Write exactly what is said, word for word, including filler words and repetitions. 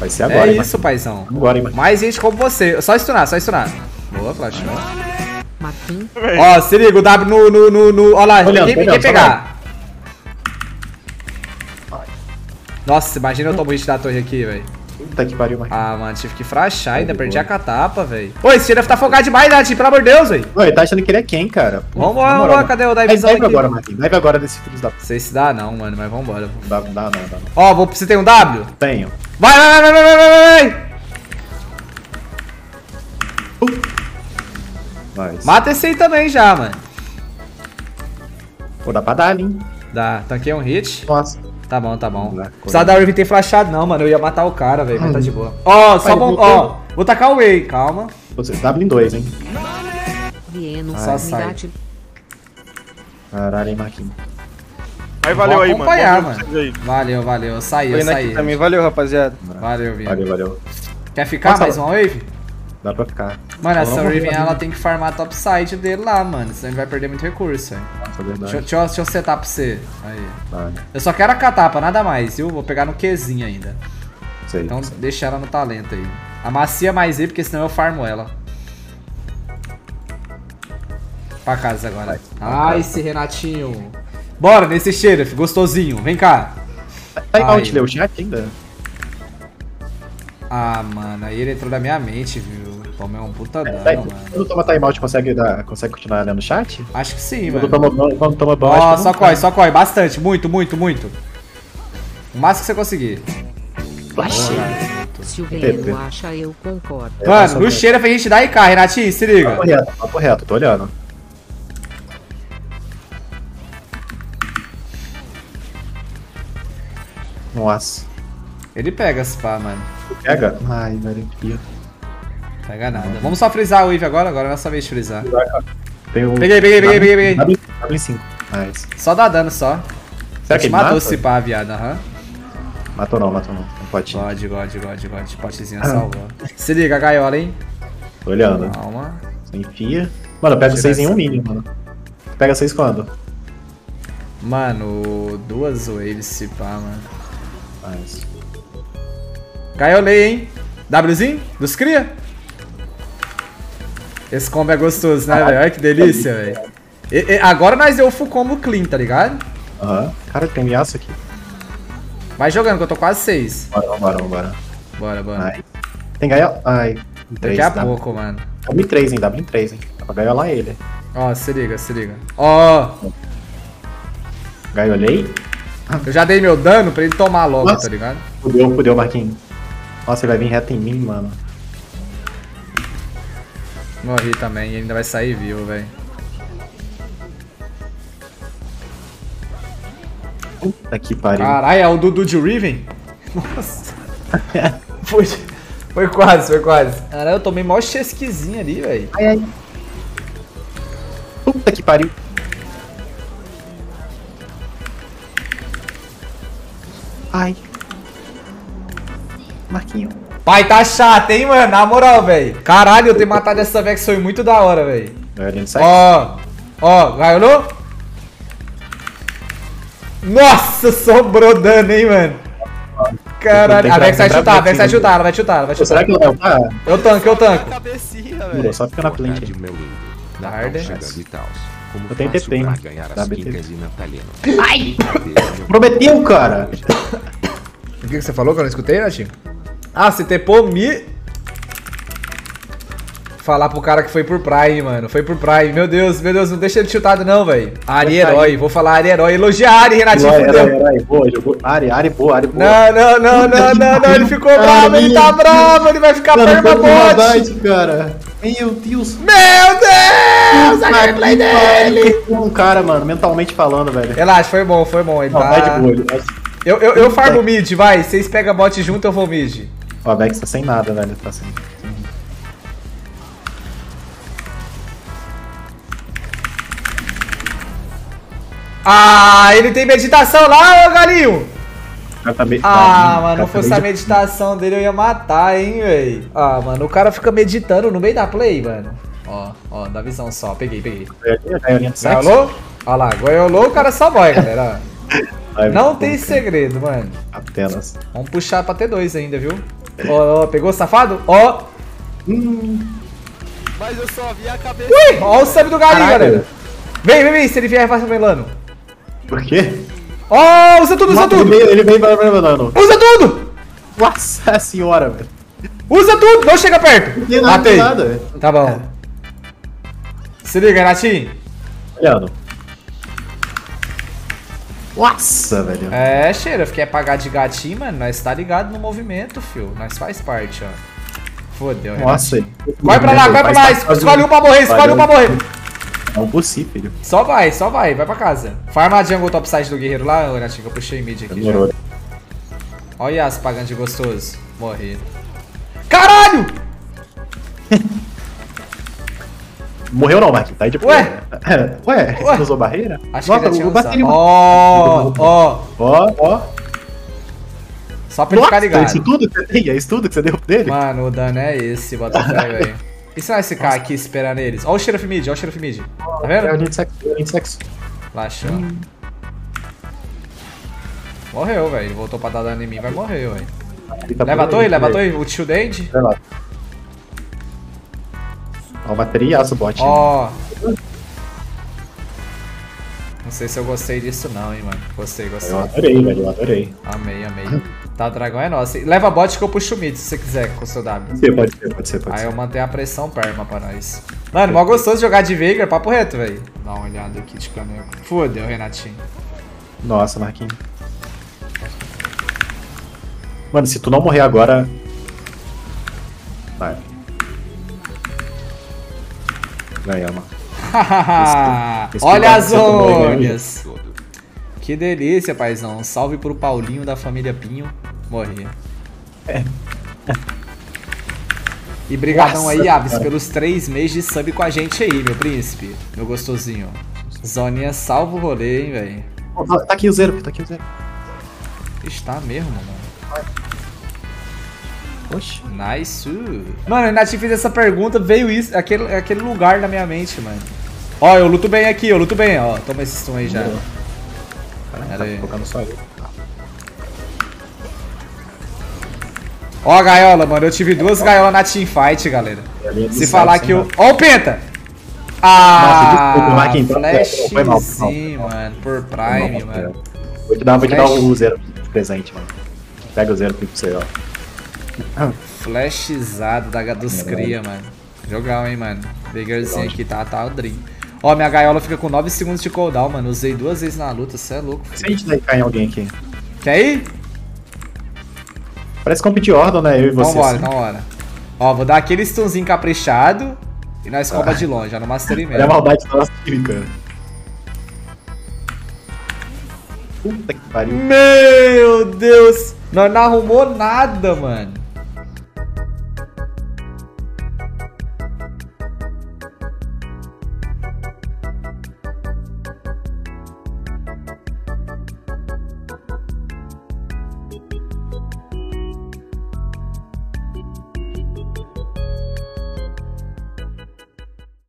Vai ser agora. É hein, isso, paizão. Agora, hein, mais gente como você. Só stunar, só stunar. Boa, flashou. Ó, se liga, o W no... no, no, no. Ó lá, olha, quem, olha, quem pegar? Olha. Nossa, imagina eu tomo hit da torre aqui, velho. Puta que pariu, mano. Ah, mano, tive que frachar ainda, perdi a catapa, velho. Ô, esse deve tá focado demais, Nath, pelo amor de Deus, velho. Ô, ele tá achando que ele é quem, cara? Vambora, vambora, cadê o divezão aqui? Deve agora, Marquinhos, deve agora desse filho da... Não sei se dá não, mano, mas vambora. Não dá, não dá, não dá. Ó, vou... você tem um W? Tenho. Vai, vai, vai, vai, vai, vai, vai! Uh. Mata esse aí também já, mano. Pô, dá pra dar ali, hein? Dá, tanquei um hit. Nossa. Tá bom, tá bom. Não precisava da Riven ter flashado não, mano. Eu ia matar o cara, velho. Hum. Mas tá de boa. Ó, oh, só bom. Ó, oh, vou tacar o Way, calma. Você W em dois, hein? Vieno, só sai. Caralho, hein, Marquinhos. Aí valeu aí, mano. Aí. Valeu, valeu. Saiu, saiu. Também valeu, rapaziada. Valeu, Vieno. Valeu, valeu. Quer ficar Nossa, mais uma Wave? Dá pra ficar. Mano, essa Riven, Riven ela tem que farmar a topside dele lá, mano. Senão ele vai perder muito recurso, velho. Deixa eu, deixa, eu, deixa eu setar pra você. Aí. Vale. Eu só quero a catapa, nada mais, viu? Vou pegar no Qzinho ainda. Sei, então sei. Deixa ela no talento aí. Amacia mais aí, porque senão eu farmo ela. Pra casa agora. Vai. Ai, vai. Esse Renatinho. Bora nesse cheiro, gostosinho. Vem cá. Tá igual te leu o chat ainda. Ah, mano, aí ele entrou na minha mente, viu? Tomei um puta dano, é, mano. Quando toma timeout, consegue, dar, consegue continuar lendo o chat? Acho que sim, quando mano. Toma, quando toma ban, ó, só corre, só corre. Bastante, muito, muito, muito. O máximo que você conseguir. Flashei. Se o Veigar acha, eu concordo. Mano, no cheiro pra gente dar I K, Renatinho, se liga. Papo reto, papo reto, tô olhando. Nossa. Ele pega esse pá, mano. Pega? Ai, velho, que pega nada. Vamos só frisar o Eve agora, agora é nossa vez de frisar. Peguei, peguei, peguei, peguei, peguei. W cinco. Nice. Só dá dano só. Será que ele matou? Matou se pá, viado, aham. Matou não, matou não. Um potinho. God, God, God, God. Potezinho salvou. Se liga, a gaiola, hein? Tô olhando. Calma. Você enfia. Mano, eu pego seis em um mínimo, mano. Pega seis quando? Mano, duas waves se pá, mano. Nice. Caiolei, hein? Wzinho? Dos cria? Esse combo é gostoso, né, ah, velho? Olha que delícia, tá velho. Agora nós deu o full combo clean, tá ligado? Aham. Uhum. Cara, tem miaço aqui. Vai jogando, que eu tô quase seis. Bora, bora, bora. Bora, bora. Ai. Tem gaiola... Ai. Daqui a w. pouco, mano. W três, hein? W três, hein? Dá pra gaiolar ele. Ó, oh, se liga, se liga. Ó! Oh. Gaiolei? Eu já dei meu dano pra ele tomar logo, nossa, tá ligado? Fudeu, fudeu, Marquinhos. Nossa, ele vai vir reto em mim, mano. Morri também, ele ainda vai sair vivo, velho. Puta que pariu. Caralho, é o Dudu de Riven? Nossa. foi, foi quase, foi quase. Caralho, eu tomei maior chesquizinho ali, velho. Ai, ai. Puta que pariu. Ai. Marquinho. Pai, tá chato, hein, mano? Na moral, velho. Caralho, eu ter matado essa Vex foi muito da hora, velho. Ó, ó, gaiolou? Nossa, sobrou dano, hein, mano. Caralho, a Vex vai chutar, a Vex vai chutar, ela vai chutar, ela vai chutar. Será que não é? Eu tanco, eu tanco. Murou, só fica na planta. Eu tenho T P, hein. Ai! Prometeu, cara! O que você falou que eu não escutei, Natinho? Ah, se tepou me... Falar pro cara que foi por Prime, mano. Foi por Prime. Meu Deus, meu Deus, não deixa ele chutado não, velho. Ari herói, vou falar Ari herói. Elogia Ari, Renatinho. Ari, Ari, boa, Ari, boa. Não, não, não, não, não, não. Ele ficou bravo, ele tá bravo. Ele vai ficar perma-bot, cara. Meu Deus. Meu Deus, a gameplay dele. Um cara, mano, mentalmente falando, velho. Relaxa, foi bom, foi bom. Ele vai de boa, ele vai de boa. Eu, eu, eu farmo mid, vai. Vocês pegam bot junto, eu vou mid. Ó, a Vex tá sem nada, velho. Tá sem. Ah, ele tem meditação lá, ô galinho! Tá me... Ah, ah, mano, se fosse a meditação dele eu ia matar, hein, velho. Ah, mano, o cara fica meditando no meio da play, mano. Ó, ó, dá visão só. Peguei, peguei. Gaiolou? Olha lá, gaiolou, o cara só vai, galera. Não tem segredo, mano. Apenas. Vamos puxar pra T dois ainda, viu? Ó, ó, pegou, safado? Ó. Hum. Mas eu só vi a cabeça. Ui, ó o sub do galinho, galera. Vem, vem, vem, se ele vier, vai melando. Por quê? Ó, oh, usa tudo, usa Mata tudo. Ele, ele vem pra melando. Usa tudo! Nossa senhora, velho. Usa tudo, não chega perto. Não matei. Nada, velho. Tá bom. Se liga, Natinho. Olhando. Nossa, velho. É, cheira, fiquei apagado de gatinho, mano. Nós tá ligado no movimento, fio. Nós faz parte, ó. Fodeu, nossa, Renato. Vai pra lá, vai pra lá. Escolhe um pra morrer, escolhe um pra morrer. É impossível. Só vai, só vai, vai pra casa. Farma a jungle topside do guerreiro lá, Renatinho, que eu puxei mid aqui já. Olha as pagando de gostoso. Morrer. Caralho! Morreu não, Marquinhos. Tá aí de pô. Ué? Ué? Ué? Usou barreira? Acho que ele bateu. Ó, ó. Ó, ó. Só pra ele ficar ligado. Isso tudo que você tem? É isso tudo que você deu dele? Mano, o dano é esse, bota fé, velho. E se nós ficar aqui esperando eles? Ó o Sheriff mid, ó o Sheriff mid. Tá vendo? É o Ninsex. Ninsex. Laxão. Hum. Morreu, velho. Voltou pra dar dano em mim, vai morrer, velho. Tá leva a torre, leva a torre. O tio Dende. Vai lá. Ó, bateriaço, bot. Ó. Né? Não sei se eu gostei disso não, hein, mano. Gostei, gostei. Eu adorei, velho. Eu adorei. Amei, amei. Tá, o dragão é nosso. Leva bot que eu puxo o mid, se você quiser, com o seu W. Pode ser, pode ser, pode ser. Pode Aí ser. Eu mantenho a pressão perma pra nós. Mano, mó gostoso jogar de Veigar, papo reto, velho. Dá uma olhada aqui de caneco. Fudeu, Renatinho. Nossa, Marquinhos. Mano, se tu não morrer agora... Vai. Ganhamos. Olha as olhas! Que delícia, paizão. Salve pro Paulinho da família Pinho. Morri. É. E brigadão aí, Aves, pelos três meses de sub com a gente aí, meu príncipe. Meu gostosinho. Zoninha salva o rolê, hein, velho. Oh, tá aqui o zero, tá aqui o zero. Está mesmo, mano. Oxi. Nice. Mano, eu Nath fez essa pergunta, veio isso, aquele, aquele lugar na minha mente, mano. Ó, eu luto bem aqui, eu luto bem. Ó, toma esse stun aí já. Caramba, tá focando só eu. Ó a gaiola, mano. Eu tive duas gaiolas na teamfight, galera. Se falar que eu... Ó o Penta! Ah, flashzinho, mano. Por Prime, mano. Vou te dar, vou te dar o zero de presente, mano. Pega o zero pra você, ó. Flashizado da dos cria, mano. Jogal, hein, mano. Veigarzinho aqui, tá, tá o Dream. Ó, minha gaiola fica com nove segundos de cooldown, mano. Usei duas vezes na luta, cê é louco. Se a gente daí cair em alguém aqui. Quer ir? Parece compete ordem, né? Eu e você. Vambora, assim. Hora. Ó, vou dar aquele stunzinho caprichado e nós comba ah. de longe, já no Mastery mesmo. É a maldade do nosso time, cara. Puta que pariu. Meu Deus! Nós não arrumou nada, mano.